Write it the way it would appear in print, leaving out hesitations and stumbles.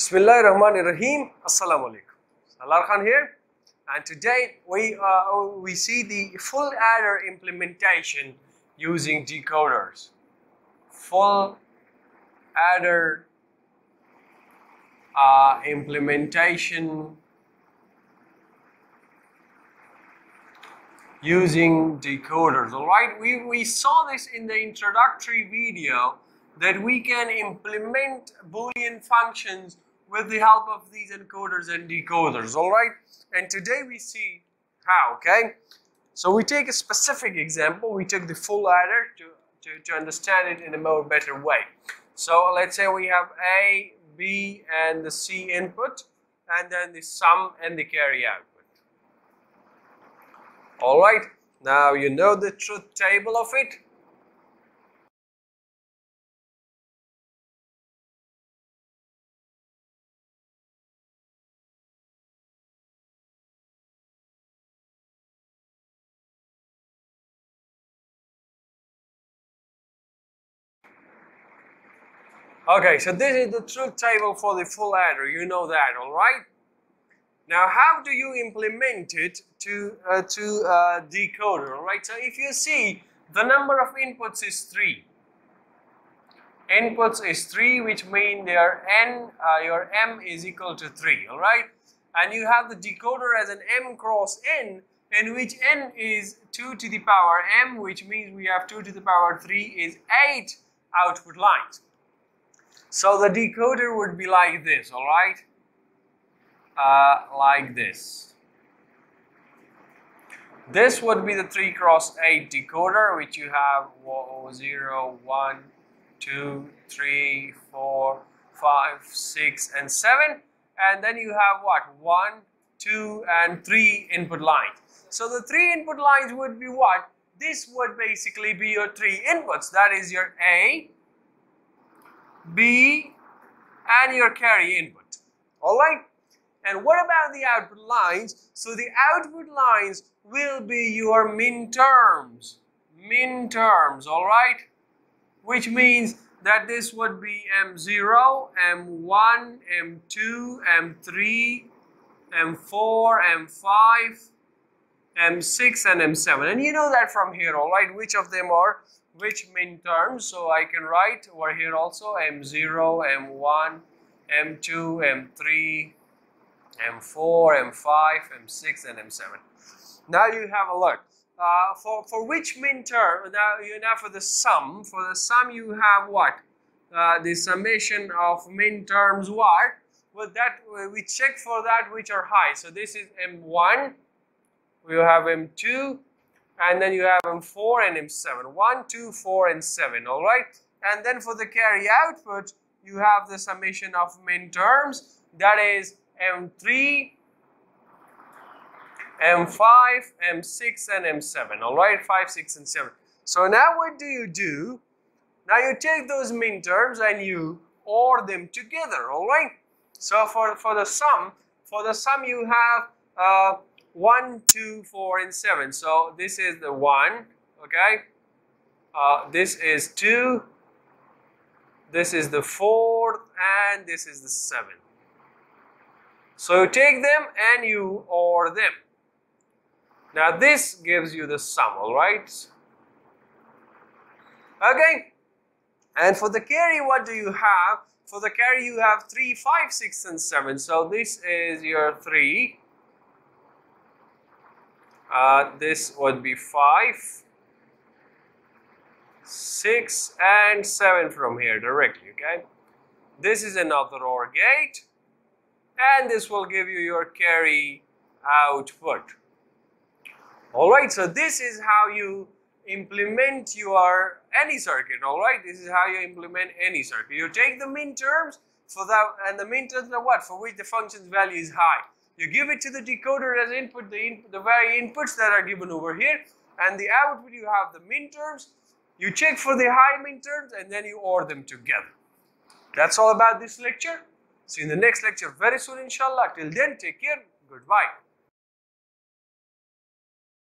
Bismillahirrahmanirrahim. Assalamu alaikum. Salaar Khan here, and today we see the full adder implementation using decoders. Full adder implementation using decoders. All right, we saw this in the introductory video that we can implement Boolean functions with the help of these encoders and decoders, all right? And today we see how, okay? So we take a specific example. We took the full adder to understand it in a more better way. So let's say we have A, B, and the C input, and then the sum and the carry output. All right, now you know the truth table of it. Okay, so this is the truth table for the full adder, you know that, all right? Now, how do you implement it to decoder, all right? So if you see, the number of inputs is 3. Inputs is 3, which means their your M is equal to 3, all right? And you have the decoder as an M cross N, in which N is 2 to the power M, which means we have 2 to the power 3 is 8 output lines. So the decoder would be like this, all right? Like this. This would be the 3 cross 8 decoder, which you have 0, 1, 2, 3, 4, 5, 6, and 7. And then you have what? 1, 2, and 3 input lines. So the 3 input lines would be what? This would basically be your 3 inputs. That is your A, B, and your carry input, all right? And what about the output lines? So the output lines will be your min terms, all right? Which means that this would be M0, M1, M2, M3, M4, M5, M6, and M7. And you know that from here, all right, which of them are which min terms. So I can write over here also M0, M1, M2, M3, M4, M5, M6, and M7. Now you have a look. For which min term, now for the sum you have what? The summation of min terms what? Well, that we check for that which are high. So this is M1, we have M2, and then you have M4 and M7, 1, 2, 4, and 7, all right? And then for the carry output, you have the summation of min terms, that is M3, M5, M6, and M7, all right? 5, 6, and 7. So now what do? Now you take those min terms and you OR them together, all right? So for the sum you have 1, 2, 4, and 7. So this is the 1, okay? This is 2, this is the 4th, and this is the 7th. So you take them and you OR them. Now this gives you the sum, all right? Okay? And for the carry, what do you have? For the carry, you have 3, 5, 6, and 7. So this is your 3. This would be 5, 6, and 7 from here directly, okay? This is another OR gate, and this will give you your carry output. All right, so this is how you implement your any circuit, all right? This is how you implement any circuit. You take the min terms for that, and the min terms are what? For which the function's value is high. You give it to the decoder as input, the very inputs that are given over here, and the output you have the min terms. You check for the high min terms and then you OR them together. That's all about this lecture. See you in the next lecture very soon, inshallah. Till then, take care. Goodbye.